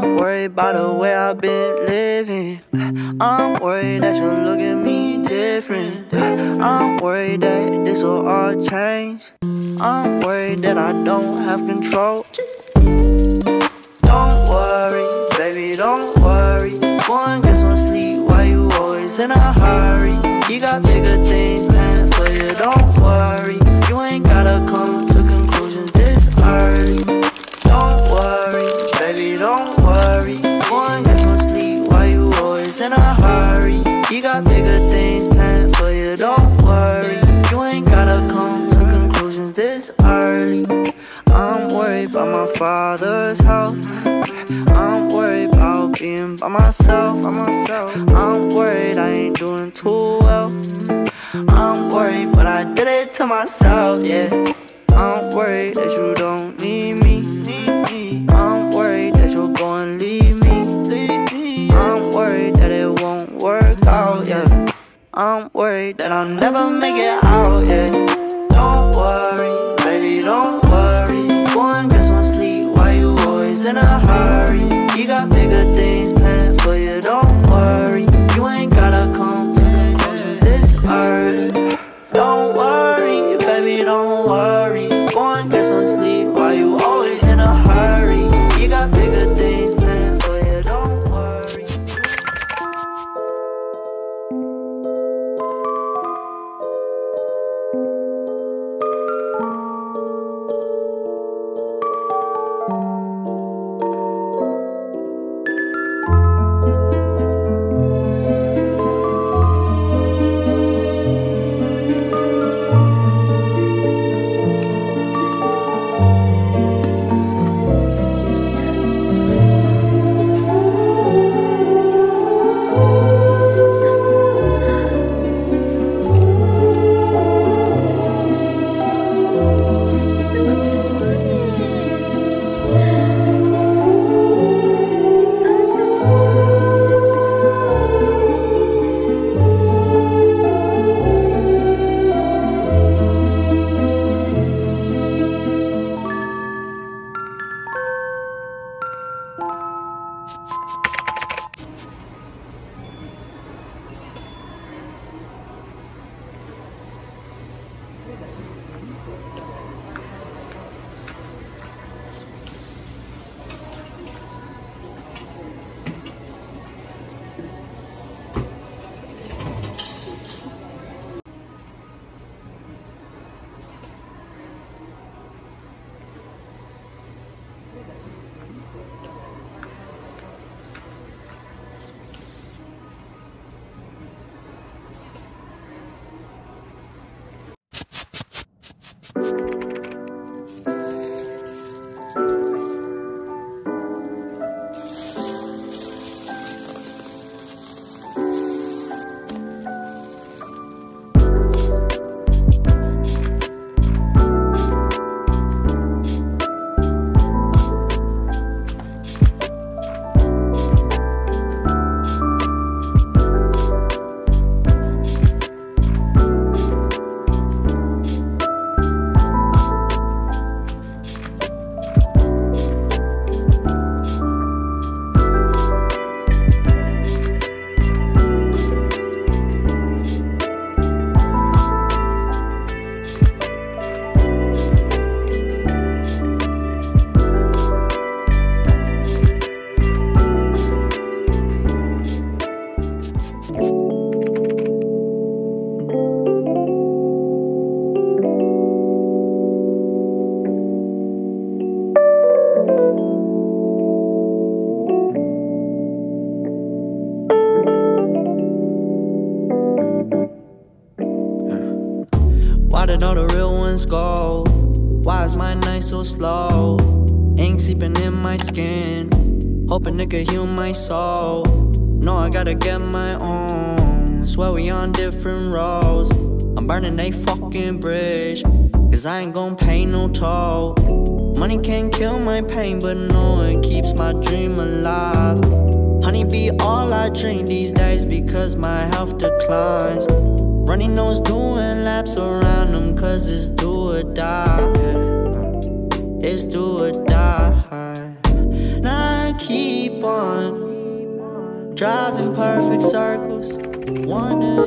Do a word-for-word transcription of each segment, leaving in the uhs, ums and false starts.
I'm worried about the way I've been living. I'm worried that you'll look at me different. I'm worried that this will all change. I'm worried that I don't have control. Don't worry, baby, don't worry. One gets one sleep, why you always in a hurry? You got bigger things planned for you, don't worry. You ain't gotta come to conclusions this early. Don't worry, baby, don't worry. One gets one sleep, why you always in a hurry? You got bigger things planned for you, don't worry. You ain't gotta come to conclusions this early. I'm worried about my father's health. I'm worried about being by myself. I'm worried I ain't doing too well. I'm worried, but I did it to myself, yeah. I'm worried that you don't need me. I'm worried that you'll go and leave me. I'm worried that it won't work out, yeah. I'm worried that I'll never make it out, yeah. Don't worry, baby, don't worry. Go and get some sleep, why you always in a hurry? You got bigger things planned for you, don't worry. You ain't gotta come to conclusions this early. Don't worry, baby, don't worry. Go and get some sleep, why you always in a hurry? You got bigger things planned for you, don't worry. Thank you. Why did all the real ones go? Why is my night so slow? Ink seeping in my skin, hoping it could heal my soul. No, I gotta get my own. Swear we on different roads. I'm burning they fucking bridge, cause I ain't gon' pay no toll. Money can't kill my pain, but no, it keeps my dream alive. Honey be all I dream these days because my health declines. Runny nose doing laps around them, cause it's do or die. It's do or die. Now I keep on driving perfect circles. Wonder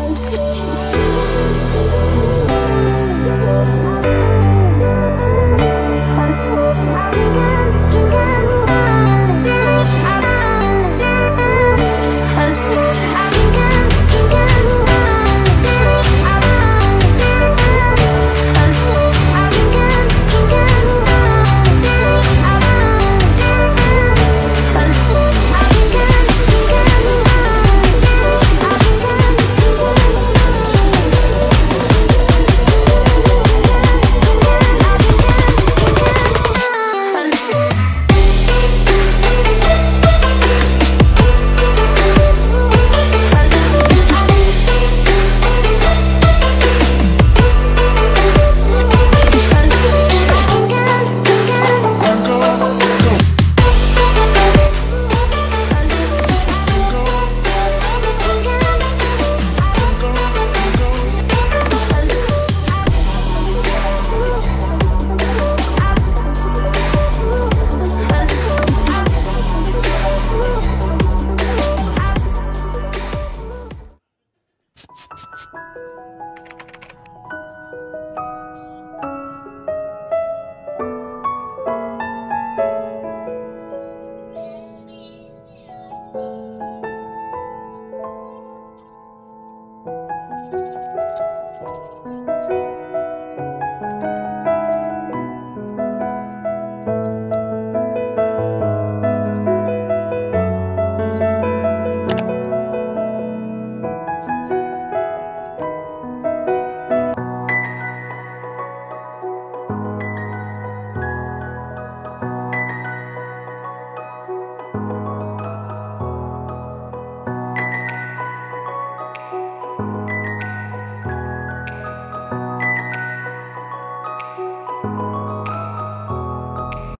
if I